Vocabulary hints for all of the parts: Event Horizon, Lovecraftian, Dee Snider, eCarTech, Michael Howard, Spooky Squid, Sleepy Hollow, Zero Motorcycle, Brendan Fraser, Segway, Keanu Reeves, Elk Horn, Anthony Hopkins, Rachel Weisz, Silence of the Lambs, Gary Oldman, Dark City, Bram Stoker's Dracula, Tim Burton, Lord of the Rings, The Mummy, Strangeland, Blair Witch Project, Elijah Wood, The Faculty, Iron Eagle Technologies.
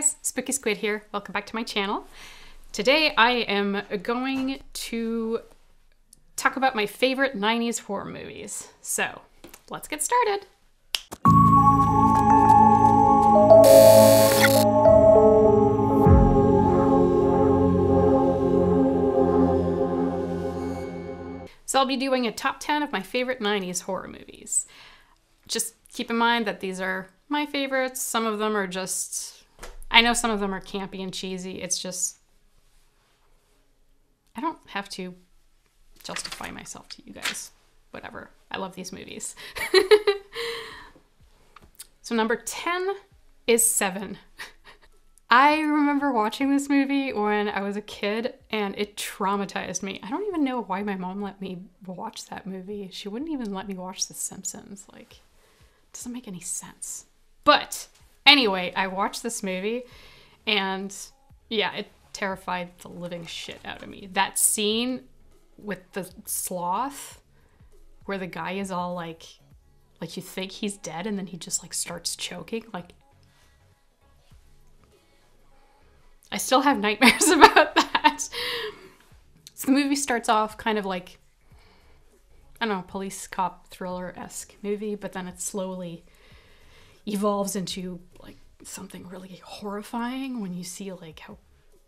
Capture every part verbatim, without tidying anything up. guys, Spooky Squid here. Welcome back to my channel. Today I am going to talk about my favorite nineties horror movies. So let's get started. So I'll be doing a top ten of my favorite nineties horror movies. Just keep in mind that these are my favorites. Some of them are just, I know some of them are campy and cheesy. It's just, I don't have to justify myself to you guys. Whatever. I love these movies. So number ten is Seven. I remember watching this movie when I was a kid and it traumatized me. I don't even know why my mom let me watch that movie. She wouldn't even let me watch The Simpsons. Like, it doesn't make any sense. But anyway, I watched this movie and yeah, it terrified the living shit out of me. That scene with the sloth where the guy is all like, like you think he's dead and then he just like starts choking. Like, I still have nightmares about that. So the movie starts off kind of like, I don't know, police cop thriller-esque movie, but then it slowly evolves into like something really horrifying when you see like how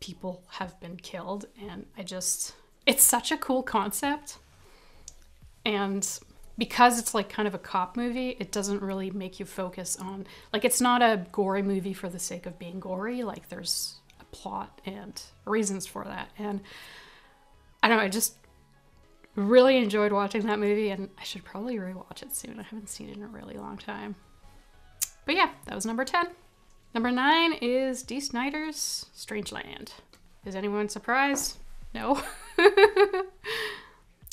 people have been killed. And I just, it's such a cool concept. And because it's like kind of a cop movie, it doesn't really make you focus on, like it's not a gory movie for the sake of being gory. Like there's a plot and reasons for that. And I don't know, I just really enjoyed watching that movie and I should probably rewatch it soon. I haven't seen it in a really long time. But yeah, that was number ten. Number nine is Dee Snider's Strangeland. Is anyone surprised? No.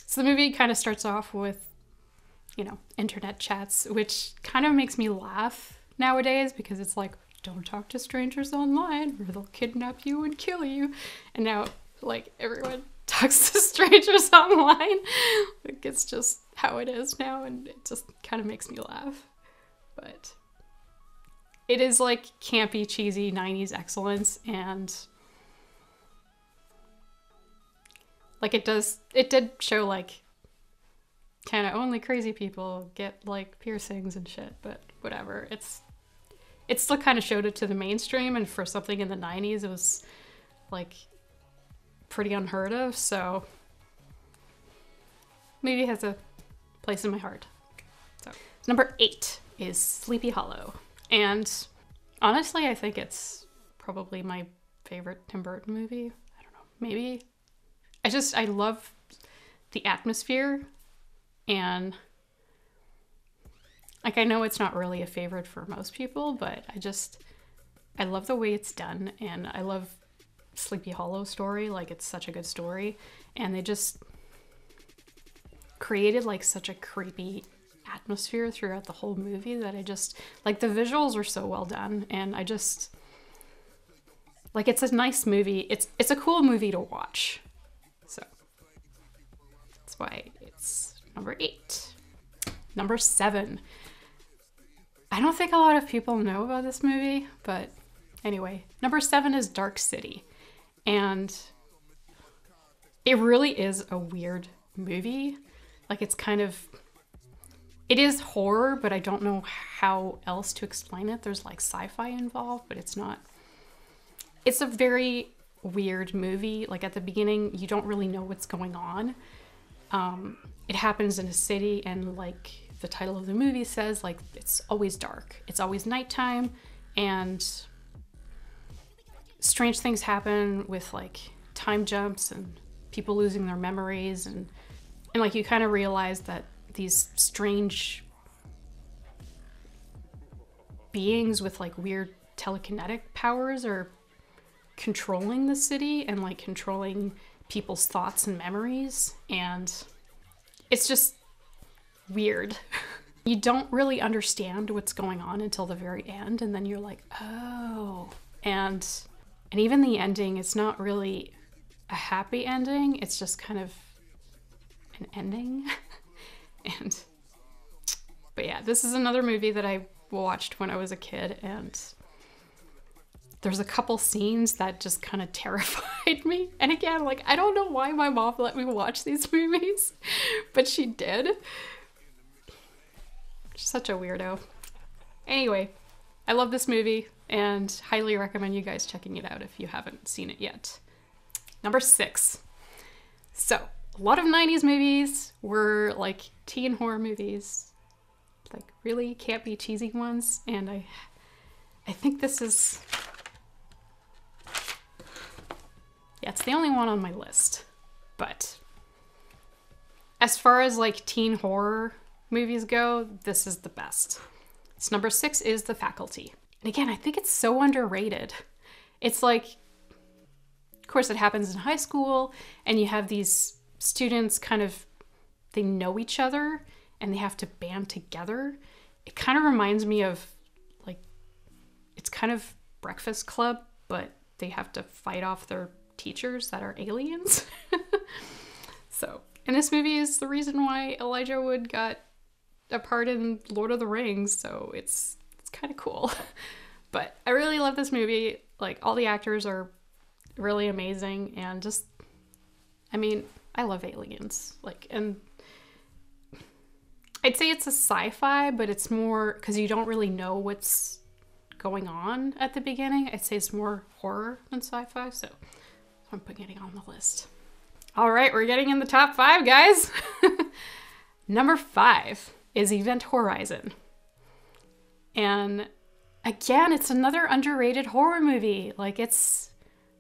So the movie kind of starts off with, you know, internet chats, which kind of makes me laugh nowadays because it's like, don't talk to strangers online or they'll kidnap you and kill you. And now like everyone talks to strangers online. Like, it's just how it is now and it just kind of makes me laugh. But it is like campy, cheesy nineties excellence, and like it does, it did show like kind of only crazy people get like piercings and shit, but whatever. It's, it still kind of showed it to the mainstream, and for something in the nineties it was like pretty unheard of, so maybe it has a place in my heart. So number eight is Sleepy Hollow, and honestly I think it's probably my favorite Tim Burton movie. I don't know, maybe I just I love the atmosphere, and like I know it's not really a favorite for most people, but I just I love the way it's done, and I love Sleepy Hollow story. Like, it's such a good story, and they just created like such a creepy atmosphere throughout the whole movie that I just like, the visuals are so well done, and I just like, it's a nice movie. It's it's a cool movie to watch, so that's why it's number eight. Number seven. I don't think a lot of people know about this movie, but anyway, number seven is Dark City. And it really is a weird movie. Like, it's kind of, it is horror, but I don't know how else to explain it. There's like sci-fi involved, but it's not, it's a very weird movie. Like, at the beginning, you don't really know what's going on. Um, it happens in a city, and like the title of the movie says, like, it's always dark. It's always nighttime, and strange things happen with like time jumps and people losing their memories, and and like you kind of realize that these strange beings with like weird telekinetic powers are controlling the city and like controlling people's thoughts and memories, and it's just weird. You don't really understand what's going on until the very end, and then you're like, oh. And And even the ending, it's not really a happy ending. It's just kind of an ending. and, but yeah, this is another movie that I watched when I was a kid, and there's a couple scenes that just kind of terrified me. And again, like, I don't know why my mom let me watch these movies, but she did. She's such a weirdo. Anyway, I love this movie and highly recommend you guys checking it out if you haven't seen it yet. Number six. So, a lot of nineties movies were like teen horror movies, like really campy, cheesy ones, and I I think this is, yeah, it's the only one on my list. But as far as like teen horror movies go, this is the best. It's number six is The Faculty. And again, I think it's so underrated. It's like, of course it happens in high school and you have these students kind of, they know each other and they have to band together. It kind of reminds me of, it's kind of Breakfast Club, but they have to fight off their teachers that are aliens. So, and this movie is the reason why Elijah Wood got a part in Lord of the Rings, so it's it's kind of cool. But I really love this movie. Like, all the actors are really amazing, and just, I mean, I love aliens. Like, and I'd say it's a sci-fi, but it's more, because you don't really know what's going on at the beginning. I'd say it's more horror than sci-fi, so I'm putting it on the list. All right, we're getting in the top five, guys. Number five is Event Horizon. And again, it's another underrated horror movie. Like, it's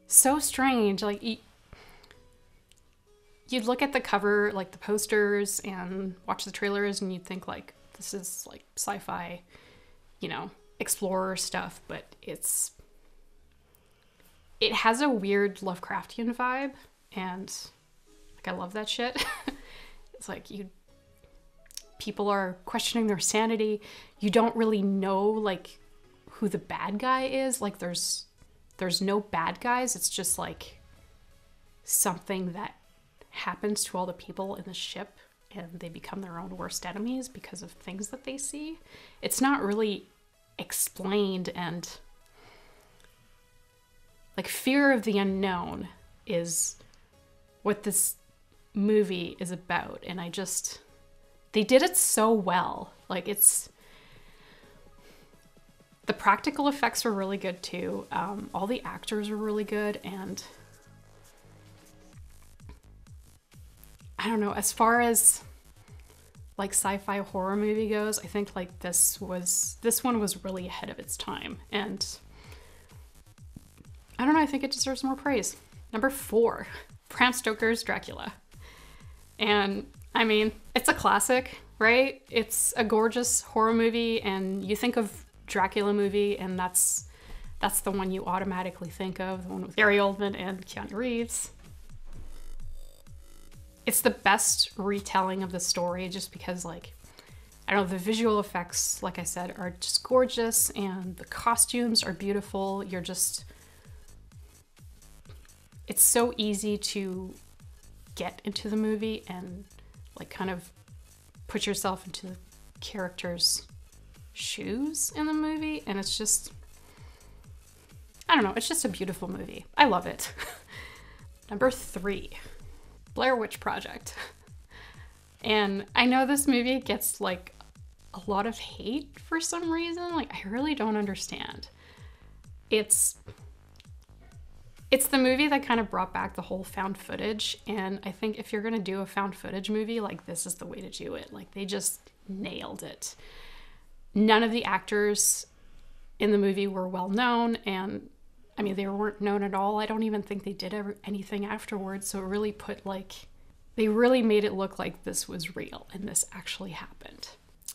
so strange. Like, you'd look at the cover, like the posters, and watch the trailers, and you'd think, like, this is like sci-fi, you know, explorer stuff, but it's it has a weird Lovecraftian vibe, and like, I love that shit. It's like, you people are questioning their sanity. You don't really know, like, who the bad guy is. Like, there's there's no bad guys. It's just like something that happens to all the people in the ship, and they become their own worst enemies because of things that they see. It's not really explained, and like, fear of the unknown is what this movie is about, and I just they did it so well. Like, it's the practical effects were really good too. Um, all the actors were really good, and I don't know, as far as like sci-fi horror movie goes, I think like this was this one was really ahead of its time, and I don't know, I think it deserves more praise. Number four, Bram Stoker's Dracula. And I mean, it's a classic, right? It's a gorgeous horror movie, and you think of Dracula movie, and that's that's the one you automatically think of, the one with Gary Oldman and Keanu Reeves. It's the best retelling of the story, just because, like, I don't know, the visual effects, like I said, are just gorgeous, and the costumes are beautiful. You're just, it's so easy to get into the movie and like kind of put yourself into the character's shoes in the movie. And it's just, I don't know, it's just a beautiful movie. I love it. Number three. Blair Witch Project. And I know this movie gets like a lot of hate for some reason. Like, I really don't understand. It's it's the movie that kind of brought back the whole found footage, and I think if you're gonna do a found footage movie, like, this is the way to do it. Like, they just nailed it. None of the actors in the movie were well known, and I mean, they weren't known at all. I don't even think they did ever, anything afterwards. So it really put, like, they really made it look like this was real and this actually happened.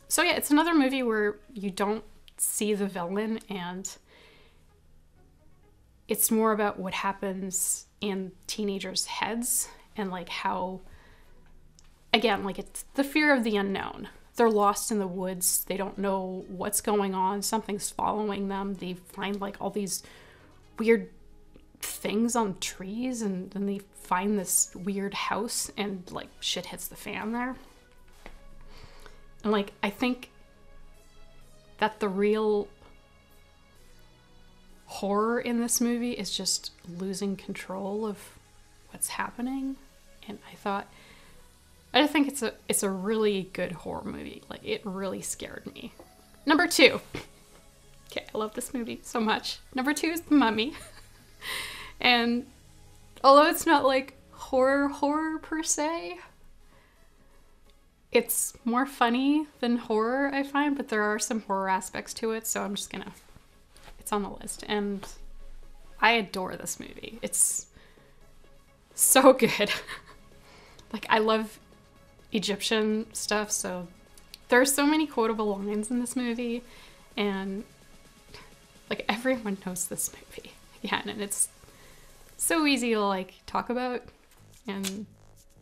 So yeah, it's another movie where you don't see the villain, and it's more about what happens in teenagers' heads, and like how, again, like, it's the fear of the unknown. They're lost in the woods. They don't know what's going on. Something's following them. They find like all these weird things on trees, and then they find this weird house, and like, shit hits the fan there. And like, I think that the real horror in this movie is just losing control of what's happening. And I thought, I just think it's a it's a really good horror movie. Like, it really scared me. Number two. Okay, I love this movie so much. Number two is The Mummy. And although it's not like horror horror per se, it's more funny than horror, I find, but there are some horror aspects to it, so I'm just gonna, it's on the list. And I adore this movie. It's so good. Like, I love Egyptian stuff, so there are so many quotable lines in this movie, and like, everyone knows this movie. Yeah, and it's so easy to like talk about, and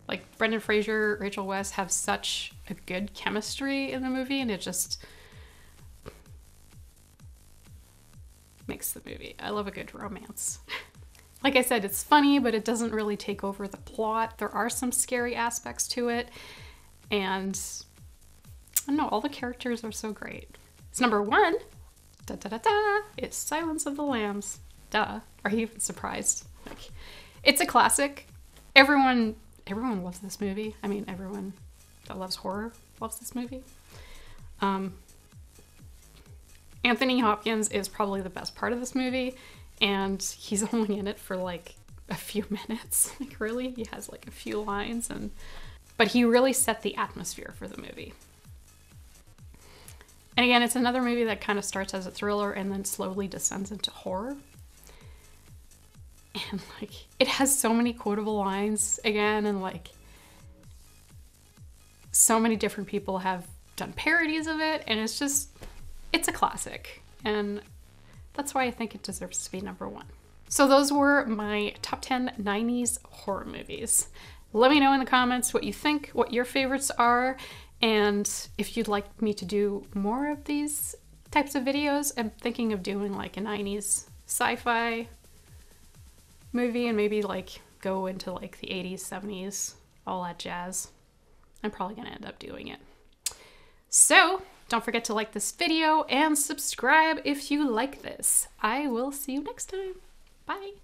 like Brendan Fraser, Rachel Weisz have such a good chemistry in the movie, and it just makes the movie. I love a good romance. Like I said, it's funny, but it doesn't really take over the plot. There are some scary aspects to it, and I don't know, all the characters are so great. It's number one, da da da da, it's Silence of the Lambs. Duh, are you even surprised? Like, it's a classic. Everyone, everyone loves this movie. I mean, everyone that loves horror loves this movie. Um, Anthony Hopkins is probably the best part of this movie, and he's only in it for like a few minutes. Like, really, he has like a few lines, and but he really set the atmosphere for the movie. And again, it's another movie that kind of starts as a thriller and then slowly descends into horror. And like, it has so many quotable lines again, and like, so many different people have done parodies of it, and it's just, it's a classic. And that's why I think it deserves to be number one. So those were my top ten nineties horror movies. Let me know in the comments what you think, what your favorites are, and if you'd like me to do more of these types of videos. I'm thinking of doing like a nineties sci-fi movie, and maybe like go into like the eighties, seventies, all that jazz. I'm probably gonna end up doing it. So don't forget to like this video and subscribe if you like this. I will see you next time. Bye.